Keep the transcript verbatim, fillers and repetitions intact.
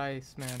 Christ, man.